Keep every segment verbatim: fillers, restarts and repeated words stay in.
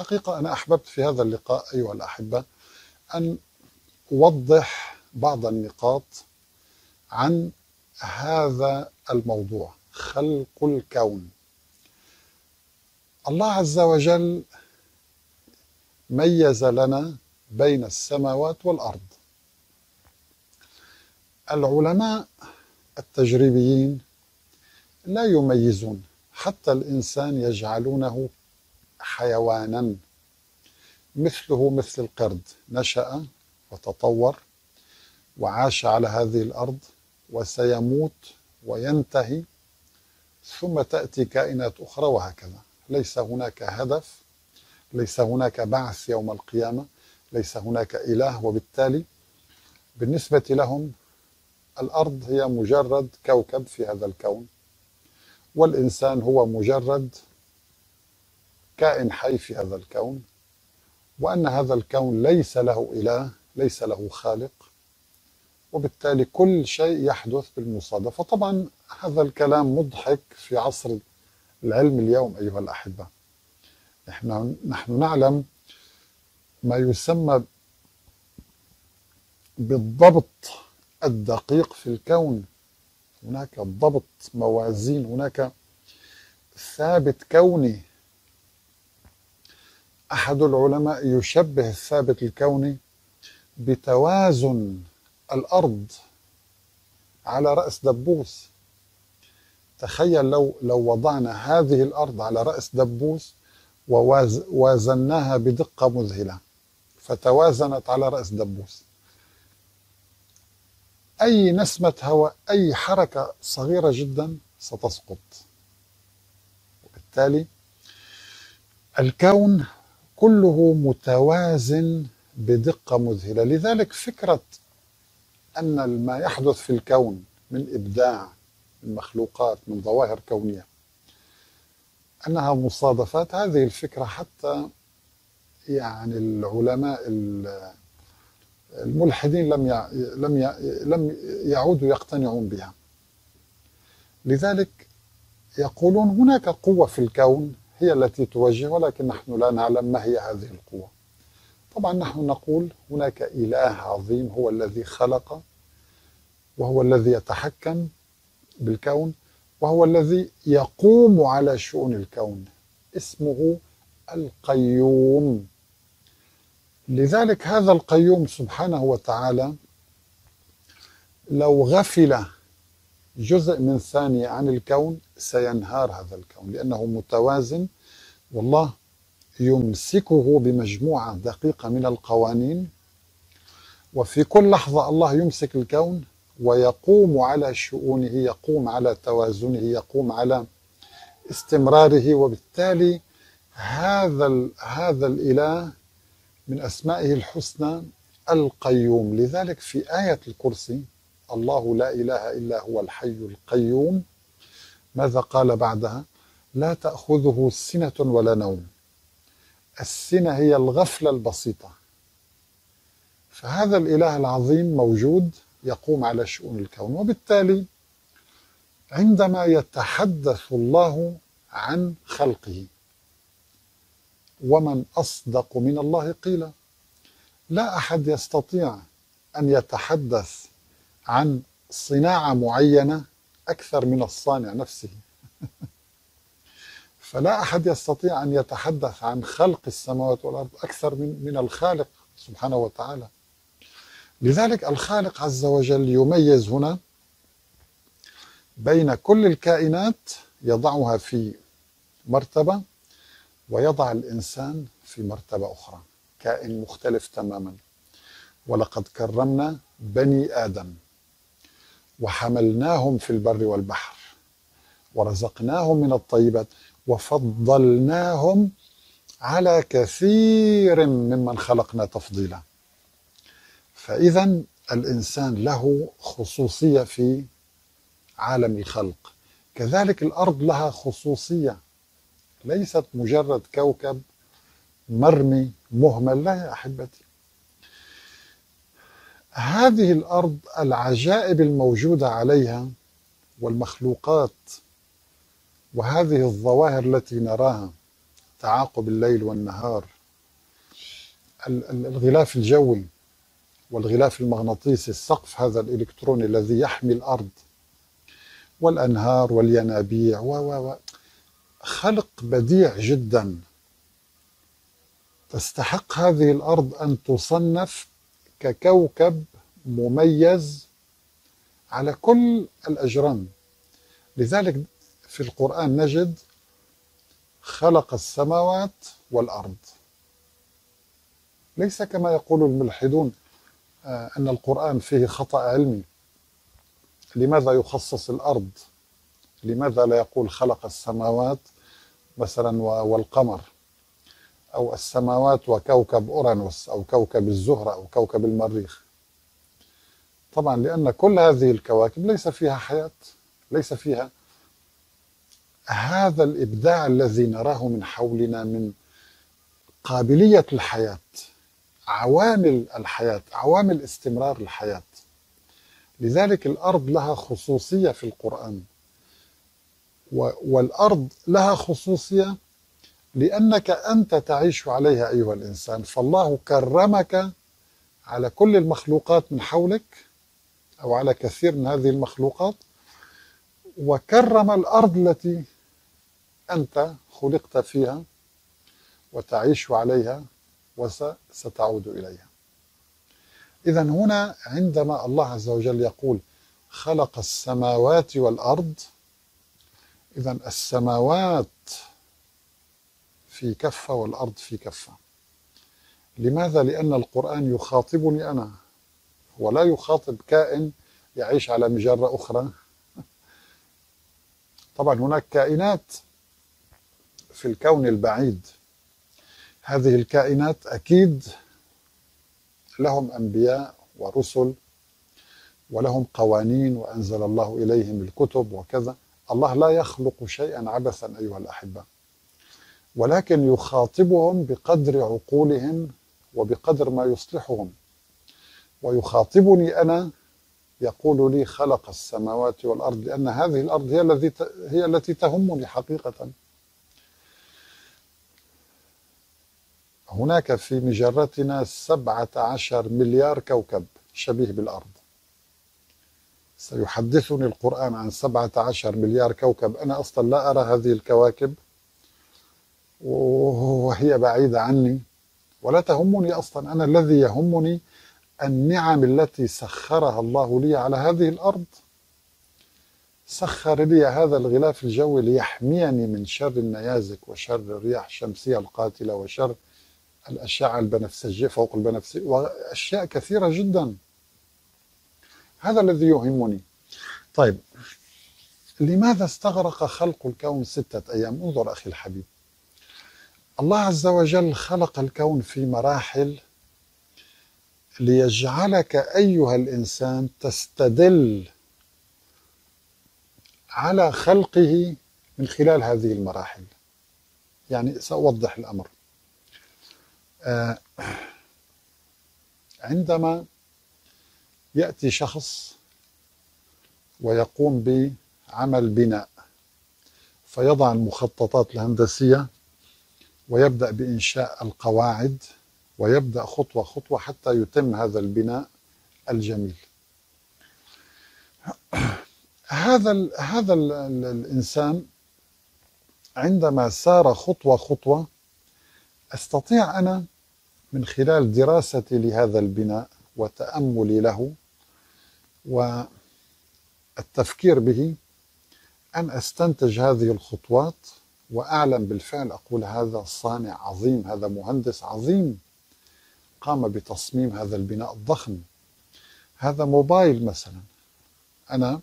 الحقيقة أنا أحببت في هذا اللقاء أيها الأحبة أن أوضح بعض النقاط عن هذا الموضوع، خلق الكون. الله عز وجل ميز لنا بين السماوات والأرض. العلماء التجريبيين لا يميزون، حتى الإنسان يجعلونه حيوانا مثله مثل القرد، نشأ وتطور وعاش على هذه الأرض وسيموت وينتهي، ثم تأتي كائنات أخرى وهكذا. ليس هناك هدف، ليس هناك بعث يوم القيامة، ليس هناك إله، وبالتالي بالنسبة لهم الأرض هي مجرد كوكب في هذا الكون، والإنسان هو مجرد كائن حي في هذا الكون، وأن هذا الكون ليس له إله، ليس له خالق، وبالتالي كل شيء يحدث بالمصادفة. طبعا هذا الكلام مضحك في عصر العلم اليوم أيها الأحبة. نحن, نحن نعلم ما يسمى بالضبط الدقيق في الكون، هناك ضبط موازين، هناك ثابت كوني. أحد العلماء يشبه الثابت الكوني بتوازن الأرض على رأس دبوس. تخيل لو لو وضعنا هذه الأرض على رأس دبوس ووازناها بدقة مذهلة فتوازنت على رأس دبوس، أي نسمة هواء، أي حركة صغيرة جدا ستسقط. وبالتالي الكون كله متوازن بدقة مذهلة. لذلك فكرة أن ما يحدث في الكون من إبداع، من مخلوقات، من ظواهر كونية، أنها مصادفات، هذه الفكرة حتى يعني العلماء الملحدين لم يع... لم يع... لم يعودوا يقتنعون بها. لذلك يقولون هناك قوة في الكون هي التي توجه، ولكن نحن لا نعلم ما هي هذه القوة. طبعا نحن نقول هناك إله عظيم هو الذي خلق، وهو الذي يتحكم بالكون، وهو الذي يقوم على شؤون الكون، اسمه القيوم. لذلك هذا القيوم سبحانه وتعالى لو غفل جزء من ثانية عن الكون سينهار هذا الكون، لأنه متوازن، والله يمسكه بمجموعة دقيقة من القوانين، وفي كل لحظة الله يمسك الكون ويقوم على شؤونه، يقوم على توازنه، يقوم على استمراره. وبالتالي هذا هذا الإله من أسمائه الحسنى القيوم. لذلك في آية الكرسي الله لا إله إلا هو الحي القيوم، ماذا قال بعدها؟ لا تأخذه سنة ولا نوم. السنة هي الغفلة البسيطة. فهذا الإله العظيم موجود يقوم على شؤون الكون، وبالتالي عندما يتحدث الله عن خلقه، ومن أصدق من الله قيلا، لا أحد يستطيع أن يتحدث عن صناعة معينة أكثر من الصانع نفسه. فلا أحد يستطيع أن يتحدث عن خلق السماوات والأرض أكثر من من الخالق سبحانه وتعالى. لذلك الخالق عز وجل يميز هنا بين كل الكائنات، يضعها في مرتبة ويضع الإنسان في مرتبة أخرى، كائن مختلف تماما. ولقد كرمنا بني آدم وحملناهم في البر والبحر ورزقناهم من الطيبات وفضلناهم على كثير ممن خلقنا تفضيلا. فإذا الإنسان له خصوصية في عالم الخلق، كذلك الأرض لها خصوصية، ليست مجرد كوكب مرمي مهمل، لا يا أحبتي. هذه الأرض العجائب الموجودة عليها والمخلوقات وهذه الظواهر التي نراها تعاقب الليل والنهار، الغلاف الجوي والغلاف المغناطيسي، السقف هذا الإلكتروني الذي يحمي الأرض، والأنهار والينابيع، و خلق بديع جدا. تستحق هذه الأرض أن تصنف ككوكب مميز على كل الأجرام. لذلك في القرآن نجد خلق السماوات والأرض، ليس كما يقول الملحدون أن القرآن فيه خطأ علمي. لماذا يخصص الأرض؟ لماذا لا يقول خلق السماوات مثلا والقمر، أو السماوات وكوكب أورانوس، أو كوكب الزهرة، أو كوكب المريخ؟ طبعا لأن كل هذه الكواكب ليس فيها حياة، ليس فيها هذا الإبداع الذي نراه من حولنا من قابلية الحياة، عوامل الحياة، عوامل استمرار الحياة. لذلك الأرض لها خصوصية في القرآن، والأرض لها خصوصية لأنك أنت تعيش عليها أيها الإنسان، فالله كرمك على كل المخلوقات من حولك، أو على كثير من هذه المخلوقات، وكرم الأرض التي أنت خلقت فيها وتعيش عليها وستعود إليها. إذن هنا عندما الله عز وجل يقول خلق السماوات والأرض، إذن السماوات في كفة والأرض في كفة. لماذا؟ لأن القرآن يخاطبني أنا، ولا يخاطب كائن يعيش على مجرة أخرى. طبعا هناك كائنات في الكون البعيد، هذه الكائنات أكيد لهم أنبياء ورسل ولهم قوانين، وأنزل الله إليهم الكتب وكذا. الله لا يخلق شيئا عبثا أيها الأحبة، ولكن يخاطبهم بقدر عقولهم وبقدر ما يصلحهم. ويخاطبني أنا يقول لي خلق السماوات والأرض، لأن هذه الأرض هي التي هي التي تهمني حقيقة. هناك في مجرتنا سبعة عشر مليار كوكب شبيه بالأرض. سيحدثني القرآن عن سبعة عشر مليار كوكب، أنا أصلا لا أرى هذه الكواكب وهي بعيدة عني ولا تهمني أصلا. أنا الذي يهمني النعم التي سخرها الله لي على هذه الأرض. سخر لي هذا الغلاف الجوي ليحميني من شر النيازك وشر الرياح الشمسية القاتلة وشر الأشعة البنفسجية فوق البنفسجية وأشياء كثيرة جدا. هذا الذي يهمني. طيب لماذا استغرق خلق الكون ستة أيام؟ انظر أخي الحبيب، الله عز وجل خلق الكون في مراحل ليجعلك أيها الإنسان تستدل على خلقه من خلال هذه المراحل. يعني سأوضح الأمر. آه عندما يأتي شخص ويقوم بعمل بناء، فيضع المخططات الهندسية ويبدأ بإنشاء القواعد، ويبدأ خطوة خطوة حتى يتم هذا البناء الجميل. هذا ال هذا ال الإنسان عندما سار خطوة خطوة، أستطيع أنا من خلال دراستي لهذا البناء وتأملي له والتفكير به أن أستنتج هذه الخطوات، وأعلم بالفعل أقول هذا صانع عظيم، هذا مهندس عظيم قام بتصميم هذا البناء الضخم. هذا موبايل مثلا، أنا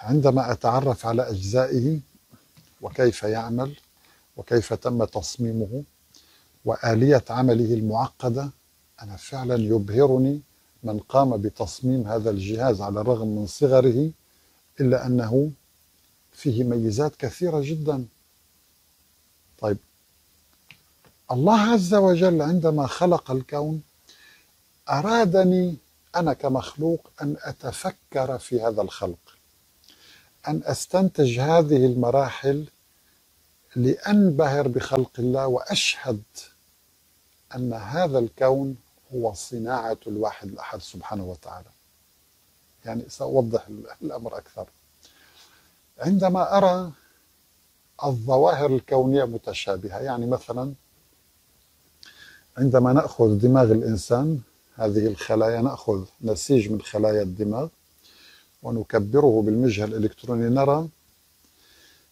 عندما أتعرف على أجزائه وكيف يعمل وكيف تم تصميمه وآلية عمله المعقدة، أنا فعلا يبهرني من قام بتصميم هذا الجهاز، على الرغم من صغره إلا أنه فيه ميزات كثيرة جدا. طيب الله عز وجل عندما خلق الكون أرادني أنا كمخلوق أن أتفكر في هذا الخلق، أن أستنتج هذه المراحل لأنبهر بخلق الله وأشهد أن هذا الكون هو صناعة الواحد الأحد سبحانه وتعالى. يعني سأوضح الأمر أكثر. عندما أرى الظواهر الكونية متشابهة، يعني مثلا عندما نأخذ دماغ الإنسان، هذه الخلايا، نأخذ نسيج من خلايا الدماغ ونكبره بالمجهر الإلكتروني، نرى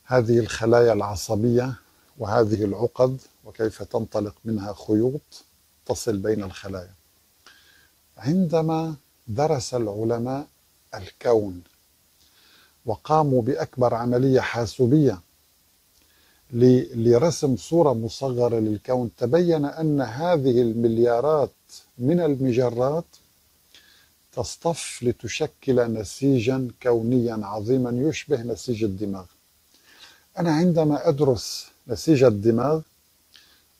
هذه الخلايا العصبية وهذه العقد وكيف تنطلق منها خيوط تصل بين الخلايا. عندما درس العلماء الكون وقاموا بأكبر عملية حاسوبية لرسم صورة مصغرة للكون، تبين أن هذه المليارات من المجرات تصطف لتشكل نسيجا كونيا عظيما يشبه نسيج الدماغ. أنا عندما أدرس نسيج الدماغ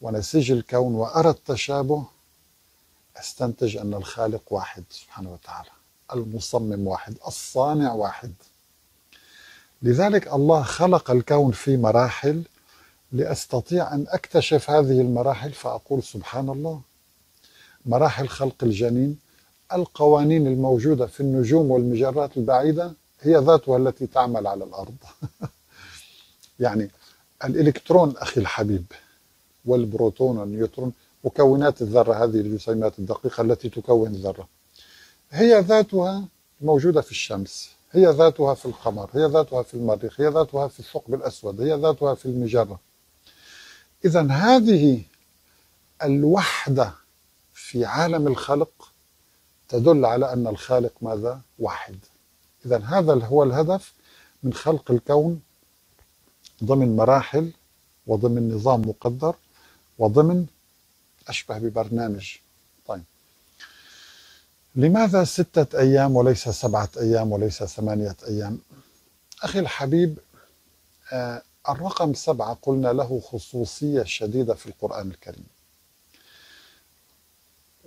ونسيج الكون وأرى التشابه، أستنتج أن الخالق واحد سبحانه وتعالى، المصمم واحد، الصانع واحد. لذلك الله خلق الكون في مراحل لأستطيع أن أكتشف هذه المراحل فأقول سبحان الله. مراحل خلق الجنين، القوانين الموجودة في النجوم والمجرات البعيدة هي ذاتها التي تعمل على الأرض. يعني الإلكترون أخي الحبيب والبروتون والنيوترون، مكونات الذرة، هذه الجسيمات الدقيقة التي تكون الذرة، هي ذاتها موجودة في الشمس، هي ذاتها في القمر، هي ذاتها في المريخ، هي ذاتها في الثقب الأسود، هي ذاتها في المجرة. إذا هذه الوحدة في عالم الخلق تدل على أن الخالق ماذا؟ واحد. إذا هذا هو الهدف من خلق الكون ضمن مراحل وضمن نظام مقدر وضمن أشبه ببرنامج. طيب، لماذا ستة أيام وليس سبعة أيام وليس ثمانية أيام؟ أخي الحبيب، آه الرقم سبعة قلنا له خصوصية شديدة في القرآن الكريم،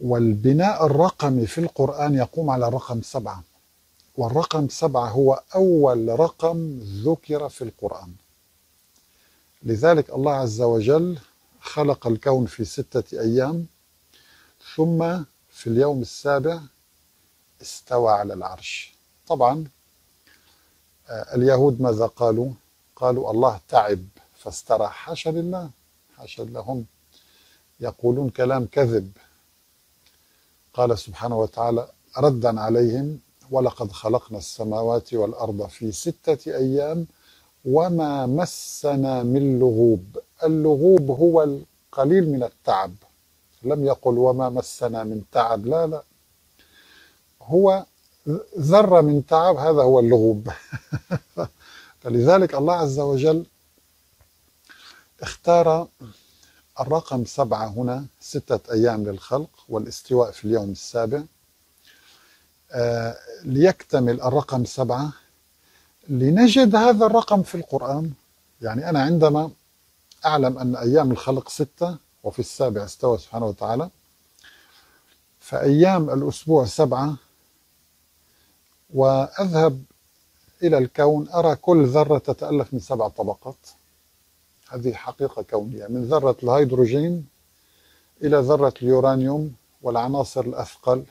والبناء الرقمي في القرآن يقوم على رقم سبعة، والرقم سبعة هو أول رقم ذكر في القرآن. لذلك الله عز وجل خلق الكون في ستة أيام، ثم في اليوم السابع استوى على العرش. طبعا اليهود ماذا قالوا؟ قالوا الله تعب فاستراح. حاشا لله، حاشا لهم، يقولون كلام كذب. قال سبحانه وتعالى ردا عليهم ولقد خلقنا السماوات والأرض في ستة أيام وما مسنا من لغوب. اللغوب هو القليل من التعب، لم يقل وما مسنا من تعب، لا لا، هو ذرة من تعب، هذا هو اللغوب. فلذلك الله عز وجل اختار الرقم سبعة هنا، ستة أيام للخلق والاستواء في اليوم السابع، آه ليكتمل الرقم سبعة، لنجد هذا الرقم في القرآن. يعني أنا عندما أعلم أن أيام الخلق ستة وفي السابع استوى سبحانه وتعالى، فأيام الأسبوع سبعة، وأذهب إلى الكون أرى كل ذرة تتألف من سبع طبقات. هذه حقيقة كونية، من ذرة الهيدروجين إلى ذرة اليورانيوم والعناصر الأثقل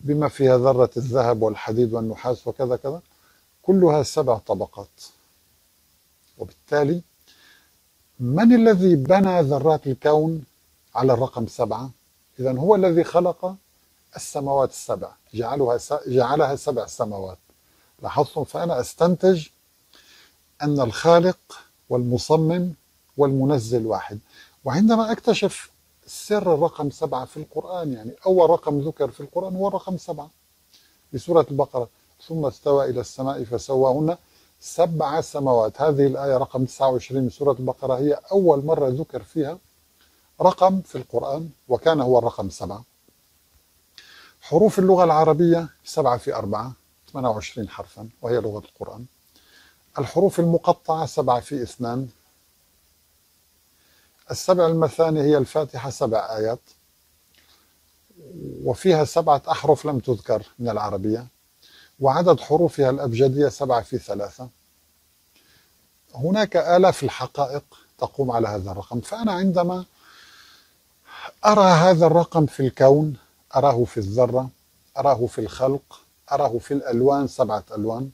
بما فيها ذرة الذهب والحديد والنحاس وكذا كذا، كلها سبع طبقات. وبالتالي من الذي بنى ذرات الكون على الرقم سبعة؟ إذن هو الذي خلق السماوات السبع، جعلها جعلها سبع سماوات. لاحظتم؟ فأنا أستنتج أن الخالق والمصمم والمنزل واحد. وعندما أكتشف سر الرقم سبعة في القرآن، يعني أول رقم ذكر في القرآن هو الرقم سبعة بسورة البقرة، ثم استوى إلى السماء فسواهن سبع سماوات. هذه الآية رقم تسعة وعشرين من سورة البقرة هي أول مرة ذكر فيها رقم في القرآن، وكان هو الرقم سبعة. حروف اللغة العربية سبعة في أربعة، ثمانية وعشرين حرفا، وهي لغة القرآن. الحروف المقطعة سبعة في اثنان. السبع المثاني هي الفاتحة، سبع آيات وفيها سبعة أحرف لم تذكر من العربية، وعدد حروفها الأبجدية سبعة في ثلاثة. هناك آلاف الحقائق تقوم على هذا الرقم. فأنا عندما أرى هذا الرقم في الكون، أراه في الذرة، أراه في الخلق، أراه في الألوان، سبعة ألوان،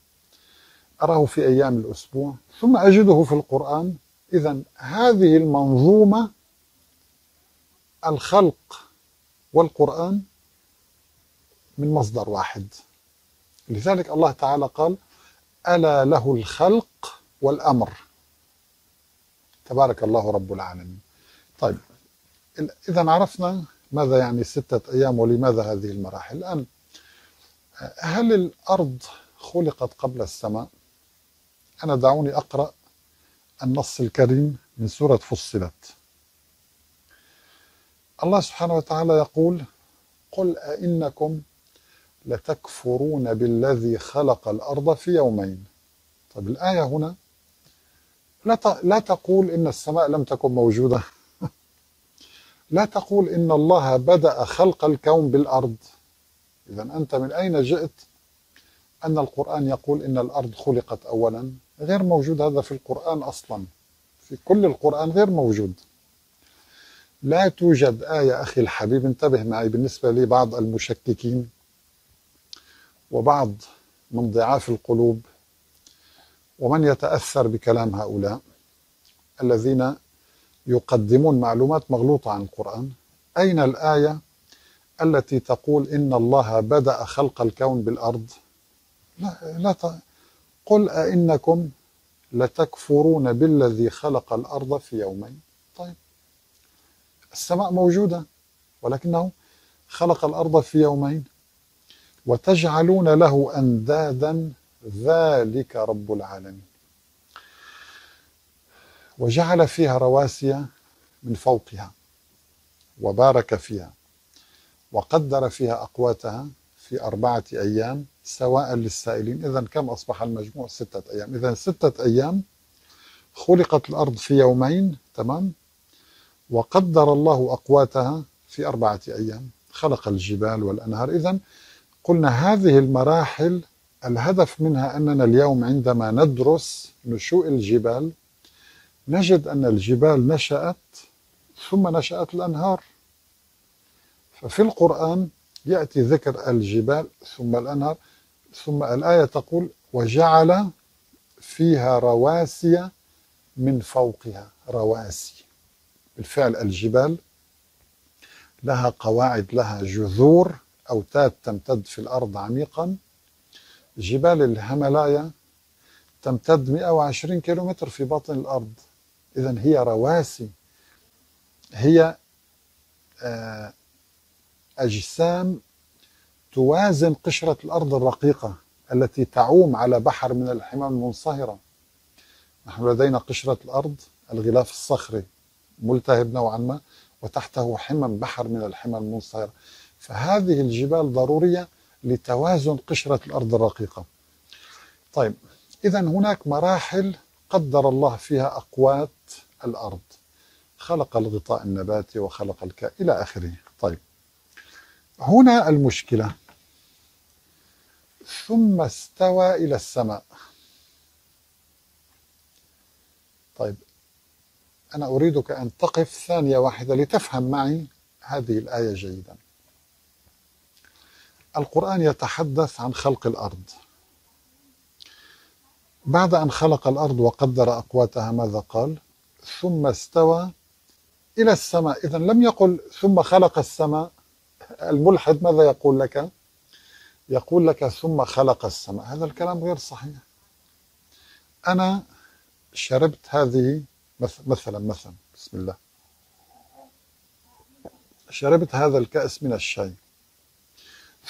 أراه في أيام الأسبوع، ثم أجده في القرآن، إذن هذه المنظومة الخلق والقرآن من مصدر واحد. لذلك الله تعالى قال: ألا له الخلق والأمر، تبارك الله رب العالمين. طيب، إذا عرفنا ماذا يعني ستة أيام ولماذا هذه المراحل. الآن، هل الأرض خلقت قبل السماء؟ أنا دعوني أقرأ النص الكريم من سورة فصلت. الله سبحانه وتعالى يقول: قل أئنكم لتكفرون بالذي خلق الأرض في يومين. طيب، الآية هنا لا تقول إن السماء لم تكن موجودة، لا تقول إن الله بدأ خلق الكون بالأرض. إذا أنت من أين جئت أن القرآن يقول إن الأرض خلقت أولا؟ غير موجود هذا في القرآن أصلا، في كل القرآن غير موجود، لا توجد آية. أخي الحبيب، انتبه معي، بالنسبة لي بعض المشككين وبعض من ضعاف القلوب ومن يتأثر بكلام هؤلاء الذين يقدمون معلومات مغلوطة عن القرآن، أين الآية التي تقول إن الله بدأ خلق الكون بالأرض؟ لا, لا ت... قل أئنكم لتكفرون بالذي خلق الأرض في يومين. طيب، السماء موجودة ولكنه خلق الأرض في يومين. وتجعلون له أندادا ذلك رب العالمين. وجعل فيها رواسي من فوقها وبارك فيها وقدر فيها أقواتها في أربعة أيام سواء للسائلين. إذن كم أصبح المجموع؟ ستة أيام. إذن ستة أيام خلقت الأرض في يومين، تمام، وقدر الله أقواتها في أربعة أيام، خلق الجبال والأنهار. إذن قلنا هذه المراحل الهدف منها أننا اليوم عندما ندرس نشوء الجبال نجد أن الجبال نشأت ثم نشأت الأنهار. ففي القرآن يأتي ذكر الجبال ثم الأنهار، ثم الآية تقول: وجعل فيها رواسي من فوقها. رواسي بالفعل، الجبال لها قواعد، لها جذور، أوتاد تمتد في الأرض عميقا. جبال الهيمالايا تمتد مئة وعشرين كيلومتر في باطن الأرض. إذن هي رواسي، هي أجسام توازن قشرة الأرض الرقيقة التي تعوم على بحر من الحمم المنصهرة. نحن لدينا قشرة الأرض، الغلاف الصخري ملتهب نوعا ما، وتحته حمم، بحر من الحمم المنصهرة. فهذه الجبال ضرورية لتوازن قشرة الأرض الرقيقة. طيب، إذن هناك مراحل قدر الله فيها أقوات الأرض، خلق الغطاء النباتي وخلق الكائن إلى آخره. طيب، هنا المشكلة: ثم استوى إلى السماء. طيب، أنا أريدك أن تقف ثانية واحدة لتفهم معي هذه الآية جيدا. القرآن يتحدث عن خلق الأرض. بعد أن خلق الأرض وقدر أقواتها ماذا قال؟ ثم استوى إلى السماء. إذن لم يقل ثم خلق السماء. الملحد ماذا يقول لك؟ يقول لك ثم خلق السماء. هذا الكلام غير صحيح. أنا شربت هذه مثلا مثلا بسم الله، شربت هذا الكأس من الشاي،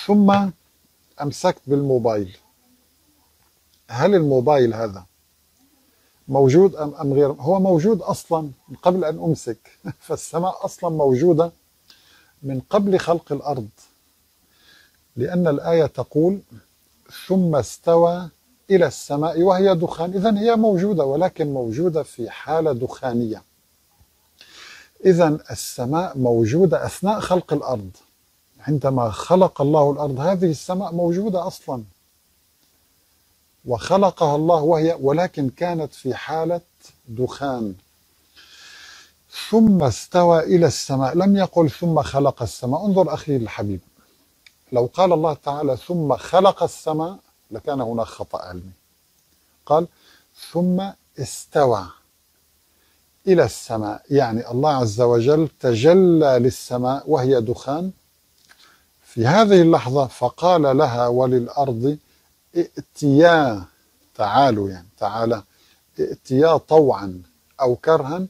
ثم أمسكت بالموبايل. هل الموبايل هذا موجود أم أم غير؟ هو موجود أصلا من قبل أن أمسك. فالسماء أصلا موجودة من قبل خلق الأرض، لأن الآية تقول ثم استوى إلى السماء وهي دخان. إذن هي موجودة، ولكن موجودة في حالة دخانية. إذن السماء موجودة أثناء خلق الأرض. عندما خلق الله الأرض هذه السماء موجودة أصلا، وخلقها الله وهي، ولكن كانت في حالة دخان. ثم استوى إلى السماء، لم يقل ثم خلق السماء. انظر أخي الحبيب، لو قال الله تعالى ثم خلق السماء لكان هناك خطأ علمي. قال ثم استوى إلى السماء، يعني الله عز وجل تجلى للسماء وهي دخان في هذه اللحظة، فقال لها وللأرض ائتيا، تعالوا يعني تعالى، ائتيا طوعا أو كرها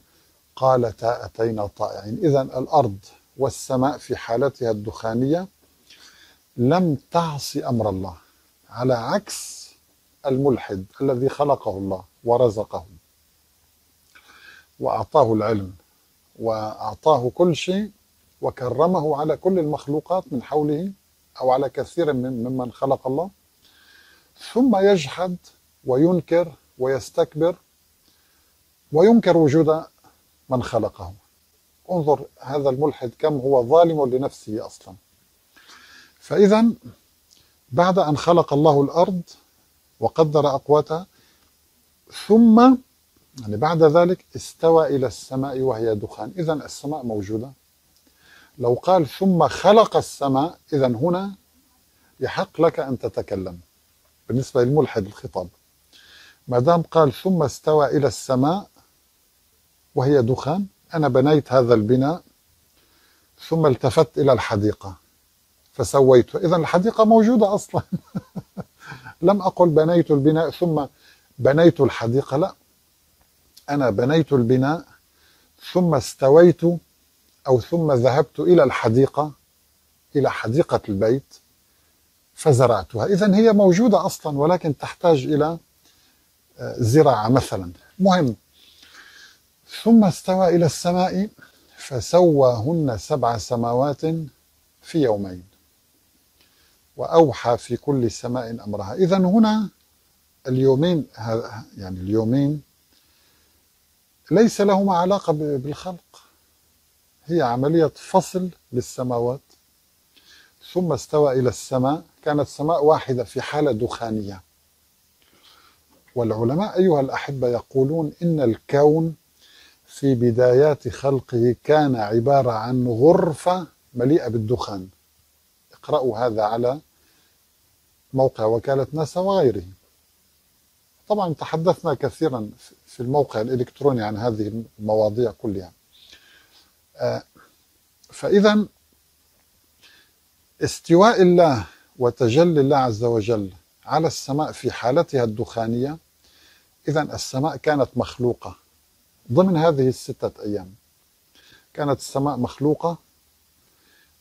قالتا أتينا طائعين. إذن الأرض والسماء في حالتها الدخانية لم تعصي أمر الله، على عكس الملحد الذي خلقه الله ورزقه وأعطاه العلم وأعطاه كل شيء وكرمه على كل المخلوقات من حوله أو على كثير من ممن خلق الله، ثم يجحد وينكر ويستكبر وينكر وجود من خلقه. انظر هذا الملحد كم هو ظالم لنفسه أصلا. فإذا بعد أن خلق الله الأرض وقدر أقواتها، ثم يعني بعد ذلك استوى إلى السماء وهي دخان، إذا السماء موجودة. لو قال ثم خلق السماء، إذا هنا يحق لك أن تتكلم بالنسبة للملحد الخطاب، ما دام قال ثم استوى إلى السماء وهي دخان، أنا بنيت هذا البناء ثم التفت إلى الحديقة فسويته، إذا الحديقة موجودة أصلا. لم أقل بنيت البناء ثم بنيت الحديقة، لا، أنا بنيت البناء ثم استويت أو ثم ذهبت إلى الحديقة، إلى حديقة البيت فزرعتها، إذن هي موجودة أصلا ولكن تحتاج إلى زراعة مثلا. مهم، ثم استوى إلى السماء فسواهن سبع سماوات في يومين وأوحى في كل سماء أمرها. إذن هنا اليومين، يعني اليومين ليس لهما علاقة بالخلق، هي عملية فصل للسماوات. ثم استوى إلى السماء، كانت سماء واحدة في حالة دخانية. والعلماء أيها الأحبة يقولون إن الكون في بدايات خلقه كان عبارة عن غرفة مليئة بالدخان. اقرأوا هذا على موقع وكالة ناسا وغيره. طبعا تحدثنا كثيرا في الموقع الإلكتروني عن هذه المواضيع كلها. فإذا استواء الله وتجلي الله عز وجل على السماء في حالتها الدخانية، إذا السماء كانت مخلوقة ضمن هذه الستة أيام، كانت السماء مخلوقة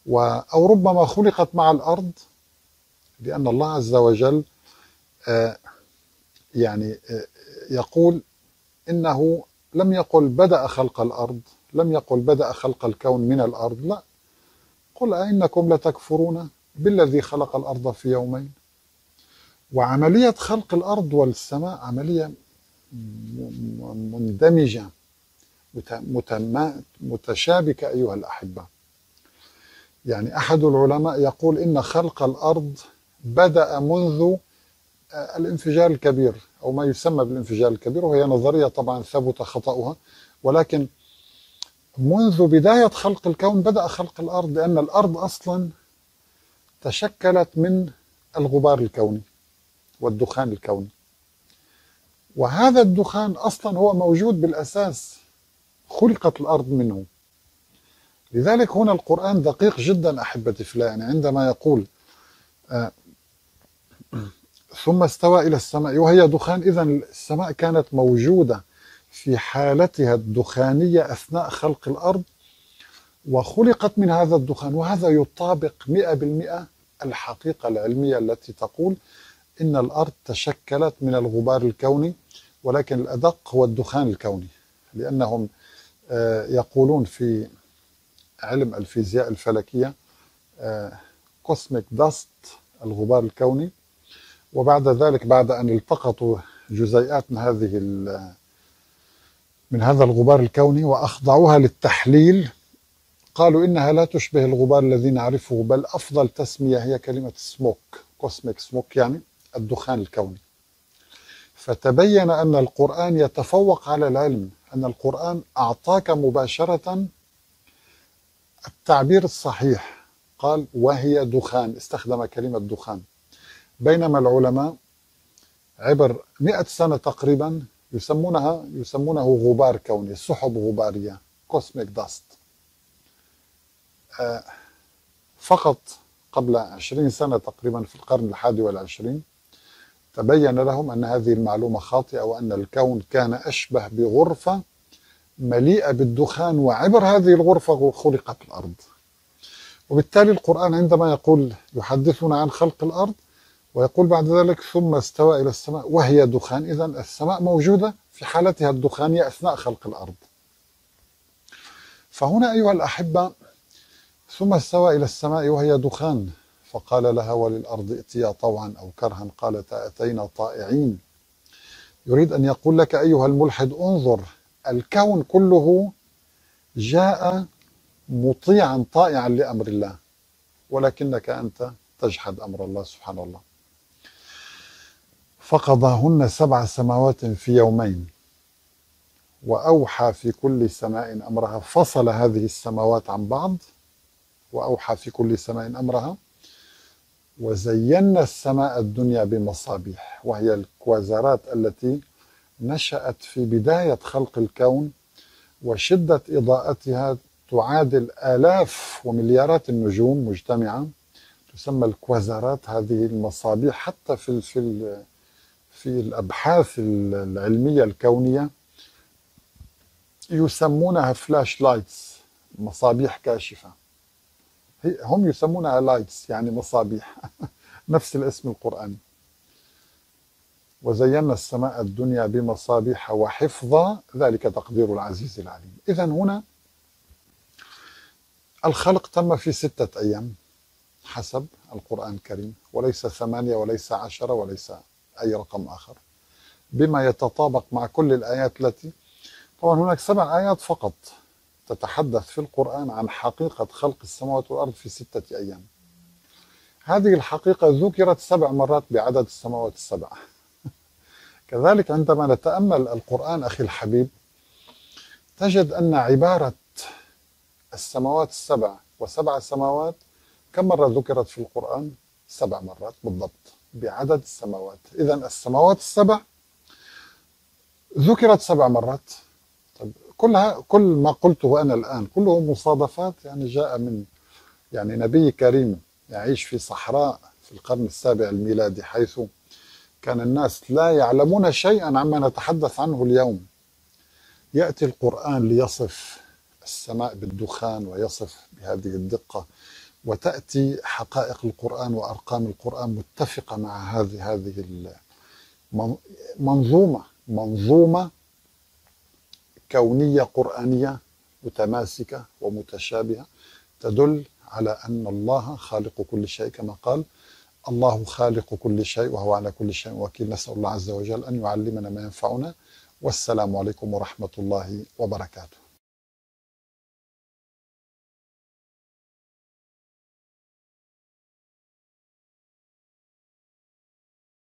و أو ربما خلقت مع الأرض، لأن الله عز وجل يعني يقول إنه لم يقل بدأ خلق الأرض، لم يقل بدأ خلق الكون من الأرض، لا، قل أئنكم لتكفرون بالذي خلق الأرض في يومين. وعملية خلق الأرض والسماء عملية مندمجة متشابكة أيها الأحبة. يعني أحد العلماء يقول إن خلق الأرض بدأ منذ الانفجار الكبير أو ما يسمى بالانفجار الكبير، وهي نظرية طبعا ثبت خطأها، ولكن منذ بداية خلق الكون بدأ خلق الأرض، لأن الأرض أصلا تشكلت من الغبار الكوني والدخان الكوني، وهذا الدخان أصلا هو موجود بالأساس، خلقت الأرض منه. لذلك هنا القرآن دقيق جدا أحبتي في الله، يعني عندما يقول آه ثم استوى إلى السماء وهي دخان، إذا السماء كانت موجودة في حالتها الدخانية أثناء خلق الأرض وخلقت من هذا الدخان. وهذا يطابق مئة بالمئة الحقيقة العلمية التي تقول إن الأرض تشكلت من الغبار الكوني، ولكن الأدق هو الدخان الكوني، لأنهم يقولون في علم الفيزياء الفلكية كوسميك داست، الغبار الكوني، وبعد ذلك بعد أن التقطوا جزيئات من هذه من هذا الغبار الكوني وأخضعوها للتحليل، قالوا إنها لا تشبه الغبار الذي نعرفه، بل أفضل تسمية هي كلمة سموك، كوسميك سموك، يعني الدخان الكوني. فتبين أن القرآن يتفوق على العلم، أن القرآن أعطاك مباشرة التعبير الصحيح، قال وهي دخان، استخدم كلمة دخان، بينما العلماء عبر مئة سنة تقريبا يسمونها يسمونه غبار كوني، سحب غبارية، كوسميك داست. فقط قبل عشرين سنة تقريبا في القرن الحادي والعشرين تبين لهم أن هذه المعلومة خاطئة، وأن الكون كان أشبه بغرفة مليئة بالدخان، وعبر هذه الغرفة خلقت الأرض. وبالتالي القرآن عندما يقول يحدثنا عن خلق الأرض ويقول بعد ذلك ثم استوى إلى السماء وهي دخان، إذا السماء موجودة في حالتها الدخانية أثناء خلق الأرض. فهنا أيها الأحبة، ثم استوى إلى السماء وهي دخان فقال لها وللأرض ائتيا طوعا أو كرها قالتا أتينا طائعين. يريد أن يقول لك أيها الملحد انظر، الكون كله جاء مطيعا طائعا لأمر الله، ولكنك أنت تجحد أمر الله سبحان الله. فقضاهن سبع سماوات في يومين وأوحى في كل سماء أمرها، فصل هذه السماوات عن بعض، وأوحى في كل سماء أمرها، وزينا السماء الدنيا بمصابيح، وهي الكوازرات التي نشأت في بداية خلق الكون، وشدة إضاءتها تعادل آلاف ومليارات النجوم مجتمعة، تسمى الكوازرات هذه المصابيح. حتى في في في الأبحاث العلمية الكونية يسمونها فلاش لايتس، مصابيح كاشفة، هم يسمونها لايتس يعني مصابيح نفس الاسم القرآني. وزينا السماء الدنيا بمصابيح وحفظا ذلك تقدير العزيز العليم. إذا هنا الخلق تم في ستة أيام حسب القرآن الكريم، وليس ثمانية وليس عشرة وليس أي رقم آخر، بما يتطابق مع كل الآيات التي، طبعا هناك سبع آيات فقط تتحدث في القرآن عن حقيقة خلق السماوات والأرض في ستة أيام. هذه الحقيقة ذكرت سبع مرات بعدد السماوات السبعة. كذلك عندما نتأمل القرآن أخي الحبيب تجد أن عبارة السماوات السبع وسبع سماوات كم مرة ذكرت في القرآن؟ سبع مرات بالضبط بعدد السماوات. إذا السماوات السبع ذكرت سبع مرات. طيب كلها، كل ما قلته أنا الآن كله مصادفات، يعني جاء من يعني نبي كريم يعيش في صحراء في القرن السابع الميلادي، حيث كان الناس لا يعلمون شيئا عما نتحدث عنه اليوم، يأتي القرآن ليصف السماء بالدخان ويصف بهذه الدقة، وتأتي حقائق القرآن وأرقام القرآن متفقة مع هذه هذه المنظومة، منظومة كونية قرآنية متماسكة ومتشابهة تدل على أن الله خالق كل شيء، كما قال الله خالق كل شيء وهو على كل شيء وكيل. نسأل الله عز وجل أن يعلمنا ما ينفعنا، والسلام عليكم ورحمة الله وبركاته.